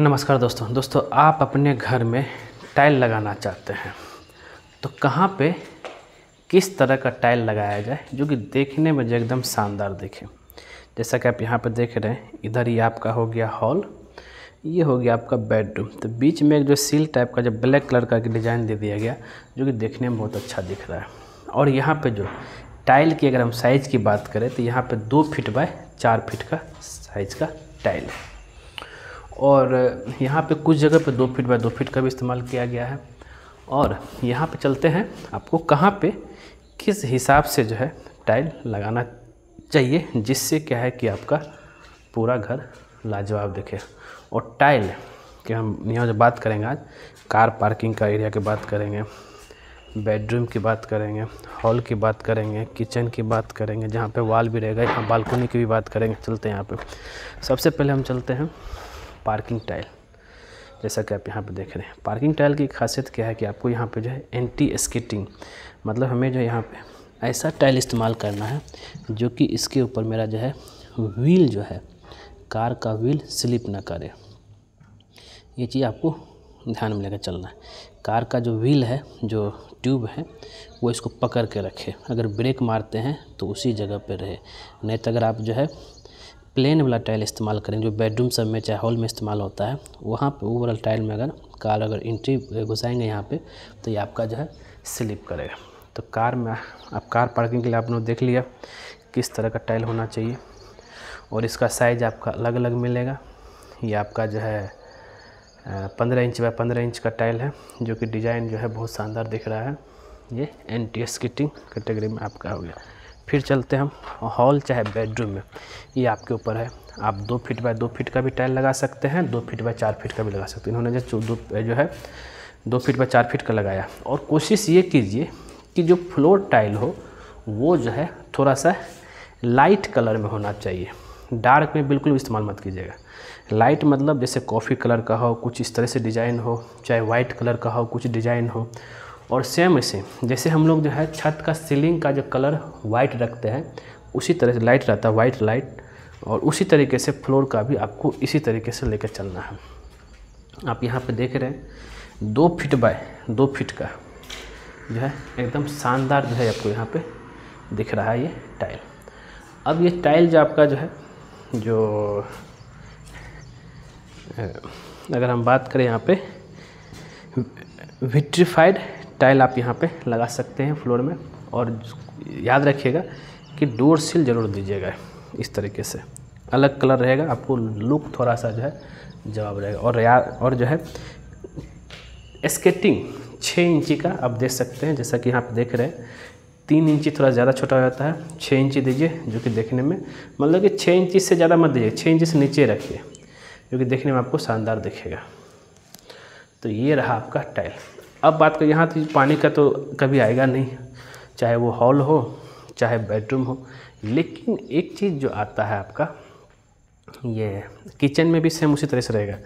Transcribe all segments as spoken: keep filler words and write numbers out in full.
नमस्कार दोस्तों दोस्तों आप अपने घर में टाइल लगाना चाहते हैं तो कहाँ पे किस तरह का टाइल लगाया जाए जो कि देखने में एकदम शानदार दिखे। जैसा कि आप यहाँ पे देख रहे हैं, इधर ही आपका हो गया हॉल, ये हो गया आपका बेडरूम। तो बीच में एक जो सील टाइप का जो ब्लैक कलर का डिज़ाइन दे दिया गया जो कि देखने में बहुत अच्छा दिख रहा है। और यहाँ पर जो टाइल की अगर हम साइज़ की बात करें तो यहाँ पर दो फीट बाय चार फीट का साइज़ का टाइल है। और यहाँ पे कुछ जगह पे दो फीट बाय दो फीट का भी इस्तेमाल किया गया है। और यहाँ पे चलते हैं, आपको कहाँ पे किस हिसाब से जो है टाइल लगाना चाहिए जिससे क्या है कि आपका पूरा घर लाजवाब दिखे। और टाइल के हम यहाँ जो बात करेंगे आज, कार पार्किंग का एरिया की बात करेंगे, बेडरूम की बात करेंगे, हॉल की बात करेंगे, किचन की बात करेंगे, जहाँ पे वॉल भी रहेगा, यहाँ बालकोनी की भी बात करेंगे। चलते हैं यहाँ पर, सबसे पहले हम चलते हैं पार्किंग टाइल। जैसा कि आप यहाँ पे देख रहे हैं, पार्किंग टाइल की खासियत क्या है कि आपको यहाँ पे जो है एंटी स्केटिंग, मतलब हमें जो यहाँ पे ऐसा टाइल इस्तेमाल करना है जो कि इसके ऊपर मेरा जो है व्हील जो है कार का व्हील स्लिप ना करे। ये चीज़ आपको ध्यान में लेकर चलना है। कार का जो व्हील है, जो ट्यूब है, वो इसको पकड़ के रखे। अगर ब्रेक मारते हैं तो उसी जगह पर रहे, नहीं तो अगर आप जो है प्लेन वाला टाइल इस्तेमाल करें जो बेडरूम सब में चाहे हॉल में इस्तेमाल होता है, वहाँ पे वो वाला टाइल में अगर कार अगर इंट्री घुसाएंगे यहाँ पे तो ये आपका जो है स्लिप करेगा। तो कार में आप कार पार्किंग के लिए आपने देख लिया किस तरह का टाइल होना चाहिए। और इसका साइज़ आपका अलग अलग मिलेगा। ये आपका जो है पंद्रह इंच बाय पंद्रह इंच का टाइल है जो कि डिज़ाइन जो है बहुत शानदार दिख रहा है। ये एंटी स्किटिंग कैटेगरी में आपका हो गया। फिर चलते हैं हम हॉल चाहे बेडरूम में, ये आपके ऊपर है। आप दो फीट बाय दो फीट का भी टाइल लगा सकते हैं, दो फीट बाय चार फीट का भी लगा सकते हैं। इन्होंने जो दो जो है दो फीट बाय चार फीट का लगाया। और कोशिश ये कीजिए कि जो फ्लोर टाइल हो वो जो है थोड़ा सा लाइट कलर में होना चाहिए। डार्क में बिल्कुल इस्तेमाल मत कीजिएगा। लाइट मतलब जैसे कॉफ़ी कलर का हो, कुछ इस तरह से डिज़ाइन हो, चाहे वाइट कलर का हो, कुछ डिज़ाइन हो। और सेम ऐसे जैसे हम लोग जो है छत का सीलिंग का जो कलर वाइट रखते हैं उसी तरह से लाइट रहता है, वाइट लाइट। और उसी तरीके से फ्लोर का भी आपको इसी तरीके से लेकर चलना है। आप यहाँ पे देख रहे हैं दो फीट बाय दो फीट का जो है एकदम शानदार जो है आपको यहाँ पे दिख रहा है ये टाइल। अब ये टाइल जो आपका जो है जो अगर हम बात करें यहाँ पे विट्रीफाइड टाइल आप यहाँ पे लगा सकते हैं फ्लोर में। और याद रखिएगा कि डोर सील ज़रूर दीजिएगा। इस तरीके से अलग कलर रहेगा, आपको लुक थोड़ा सा जो है जवाब रहेगा। और यार और जो है स्केटिंग छः इंची का आप दे सकते हैं। जैसा कि यहाँ पे देख रहे हैं, तीन इंची थोड़ा ज़्यादा छोटा हो जाता है, छः इंची दीजिए जो कि देखने में, मतलब कि छः इंची से ज़्यादा मत दीजिए, छः इंची से नीचे रखिए जो कि देखने में आपको शानदार दिखेगा। तो ये रहा आपका टाइल। अब बात करें यहाँ, तो पानी का तो कभी आएगा नहीं, चाहे वो हॉल हो चाहे बेडरूम हो। लेकिन एक चीज़ जो आता है आपका, ये किचन में भी सेम उसी तरह से रहेगा।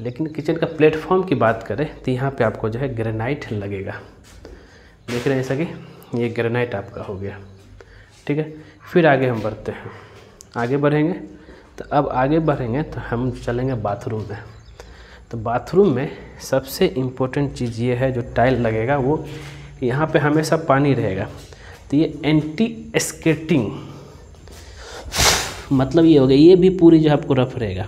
लेकिन किचन का प्लेटफॉर्म की बात करें तो यहाँ पे आपको जो है ग्रेनाइट लगेगा। देख रहे हैं जैसा कि ये ग्रेनाइट आपका हो गया, ठीक है। फिर आगे हम बढ़ते हैं, आगे बढ़ेंगे तो अब आगे बढ़ेंगे तो हम चलेंगे बाथरूम में। तो बाथरूम में सबसे इम्पोर्टेंट चीज़ ये है, जो टाइल लगेगा वो यहाँ पे हमेशा पानी रहेगा। तो ये एंटी स्केटिंग मतलब ये हो गया, ये भी पूरी जो आपको रफ रहेगा।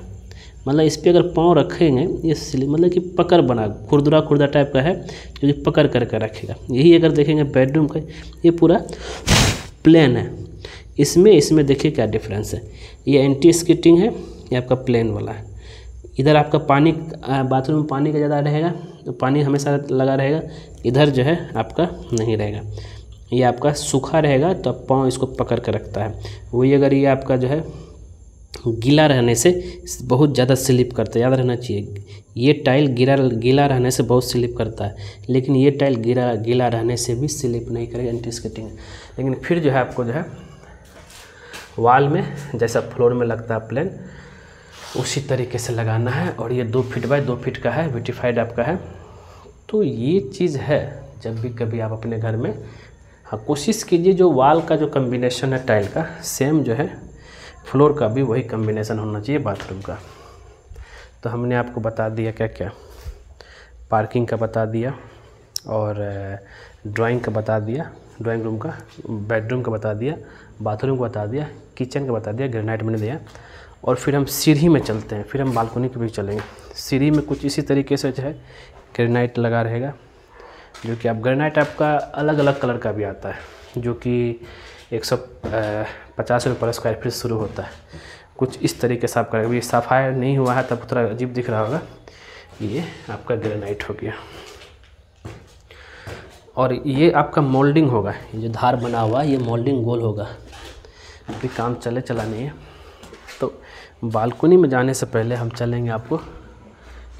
मतलब इस पर अगर पाँव रखेंगे ये मतलब कि पकड़ बना खुरदुरा खुरदा टाइप का है जो कि पकड़ करके रखेगा। यही अगर देखेंगे बेडरूम का, ये पूरा प्लेन है। इसमें इसमें देखिए क्या डिफरेंस है। ये एंटी स्केटिंग है, ये आपका प्लेन वाला है। इधर आपका पानी, बाथरूम में पानी का ज़्यादा रहेगा तो पानी हमेशा लगा रहेगा, इधर जो है आपका नहीं रहेगा। ये आपका सूखा रहेगा तो पाँव इसको पकड़ कर रखता है। वही अगर ये आपका जो है गीला रहने से बहुत ज़्यादा स्लिप करता है। याद रहना चाहिए, ये टाइल गीला गीला रहने से बहुत स्लिप करता है, लेकिन ये टाइल गीला गीला रहने से भी स्लिप नहीं करेगा, एंटी स्केटिंग। लेकिन फिर जो है आपको जो है वॉल में जैसा फ्लोर में लगता है प्लेन, उसी तरीके से लगाना है। और ये दो फीट बाय दो फीट का है, विट्रीफाइड आपका है। तो ये चीज़ है, जब भी कभी आप अपने घर में, हाँ, कोशिश कीजिए जो वॉल का जो कम्बिनेशन है टाइल का, सेम जो है फ्लोर का भी वही कम्बिनेशन होना चाहिए बाथरूम का। तो हमने आपको बता दिया क्या क्या, पार्किंग का बता दिया और ड्राइंग का बता दिया, ड्राइंग रूम का, बेडरूम का बता दिया, बाथरूम का बता दिया, किचन का बता दिया, ग्रेनाइट मैंने दिया। और फिर हम सीढ़ी में चलते हैं, फिर हम बालकोनी पे भी चलेंगे। सीढ़ी में कुछ इसी तरीके से जो है ग्रेनाइट लगा रहेगा, जो कि आप ग्रेनाइट आपका अलग अलग कलर का भी आता है, जो कि एक सौ पचास रुपये पर स्क्वायर फीट शुरू होता है। कुछ इस तरीके से आप करेंगे। अभी सफ़ाई नहीं हुआ है तब थोड़ा अजीब दिख रहा होगा। ये आपका ग्रेनाइट हो गया और ये आपका मोल्डिंग होगा, ये जो धार बना हुआ है ये मोल्डिंग गोल होगा। अभी काम चले चला नहीं है। तो बालकनी में जाने से पहले हम चलेंगे, आपको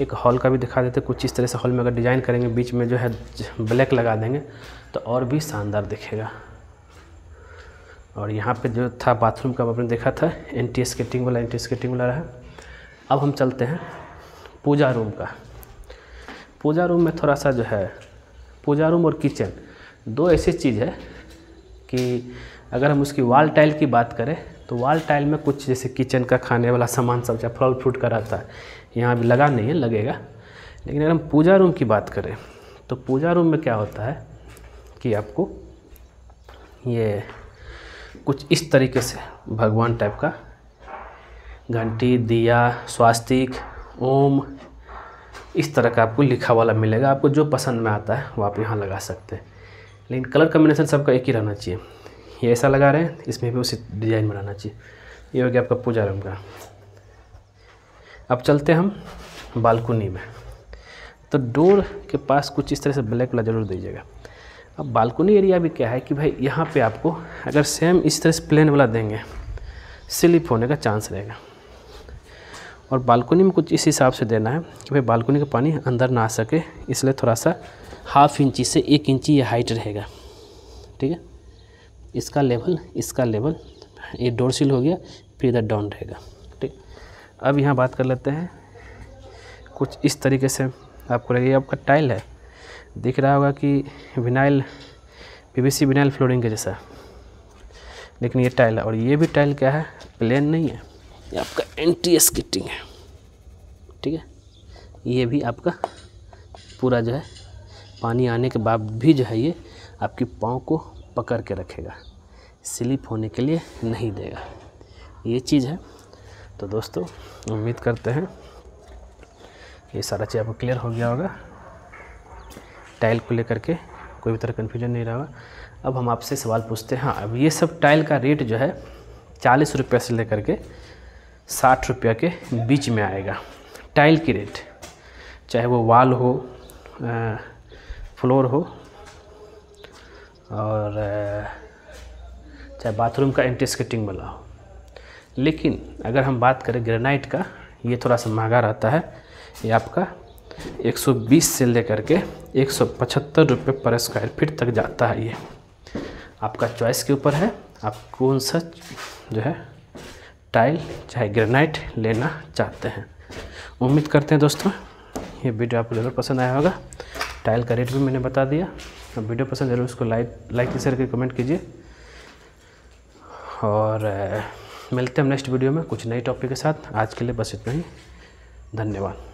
एक हॉल का भी दिखा देते। कुछ इस तरह से हॉल में अगर डिज़ाइन करेंगे, बीच में जो है ब्लैक लगा देंगे तो और भी शानदार दिखेगा। और यहाँ पे जो था बाथरूम का आपने देखा था, एंटी स्केटिंग वाला एंटी स्केटिंग वाला रहा। अब हम चलते हैं पूजा रूम का। पूजा रूम में थोड़ा सा जो है, पूजा रूम और किचन दो ऐसी चीज़ है कि अगर हम उसकी वॉल टाइल की बात करें तो वॉल टाइल में कुछ जैसे किचन का खाने वाला सामान सब चाहे फल फ्रूट का रहता है, यहाँ भी लगा नहीं है, लगेगा। लेकिन अगर हम पूजा रूम की बात करें तो पूजा रूम में क्या होता है कि आपको ये कुछ इस तरीके से भगवान टाइप का घंटी, दिया, स्वास्तिक, ओम, इस तरह का आपको लिखा वाला मिलेगा। आपको जो पसंद में आता है वो आप यहाँ लगा सकते हैं, लेकिन कलर कम्बिनेशन सबका एक ही रहना चाहिए। ये ऐसा लगा रहे हैं, इसमें भी उसी डिज़ाइन में रहना चाहिए। ये हो गया आपका पूजा रूम का। अब चलते हम बालकनी में। तो डोर के पास कुछ इस तरह से ब्लैक वाला ज़रूर दीजिएगा। अब बालकनी एरिया भी क्या है कि भाई यहाँ पे आपको अगर सेम इस तरह से प्लेन वाला देंगे स्लिप होने का चांस रहेगा। और बालकनी में कुछ इस हिसाब से देना है कि भाई बालकनी का पानी अंदर ना आ सके, इसलिए थोड़ा सा हाफ इंची से एक इंची ये हाइट रहेगा। ठीक है, इसका लेवल, इसका लेवल, ये डोर सील हो गया, फिर इधर डाउन रहेगा। ठीक, अब यहाँ बात कर लेते हैं। कुछ इस तरीके से आपको लगेगा, आपका टाइल है, दिख रहा होगा कि विनाइल, पीवीसी विनाइल फ्लोरिंग के जैसा, लेकिन ये टाइल है। और ये भी टाइल क्या है, प्लेन नहीं है, ये आपका एंटी स्केटिंग है। ठीक है, ये भी आपका पूरा जो है पानी आने के बाद भी जो है ये आपके पाँव को पकड़ के रखेगा, स्लिप होने के लिए नहीं देगा। ये चीज़ है। तो दोस्तों उम्मीद करते हैं ये सारा चीज़ आपको क्लियर हो गया होगा। टाइल को लेकर के कोई भी तरह कन्फ्यूजन नहीं रहा होगा। अब हम आपसे सवाल पूछते हैं। हाँ, अब ये सब टाइल का रेट जो है चालीस रुपये से लेकर के साठ रुपये के बीच में आएगा, टाइल की रेट, चाहे वो वॉल हो, फ्लोर हो, और चाहे बाथरूम का एंटी स्केटिंग वाला हो। लेकिन अगर हम बात करें ग्रेनाइट का, ये थोड़ा सा महंगा रहता है, ये आपका एक सौ बीस से लेकर के एक सौ पचहत्तर रुपये पर स्क्वायर फीट तक जाता है। ये आपका चॉइस के ऊपर है, आप कौन सा जो है टाइल चाहे ग्रेनाइट लेना चाहते हैं। उम्मीद करते हैं दोस्तों ये वीडियो आपको ज़रूर पसंद आया होगा। टाइल का रेट भी मैंने बता दिया। अब वीडियो पसंद जरूर, उसको लाइक लाइक शेयर करके कमेंट कीजिए। और मिलते हैं हम नेक्स्ट वीडियो में कुछ नई टॉपिक के साथ। आज के लिए बस इतना ही, धन्यवाद।